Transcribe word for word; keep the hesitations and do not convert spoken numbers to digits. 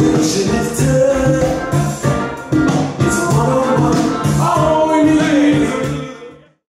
to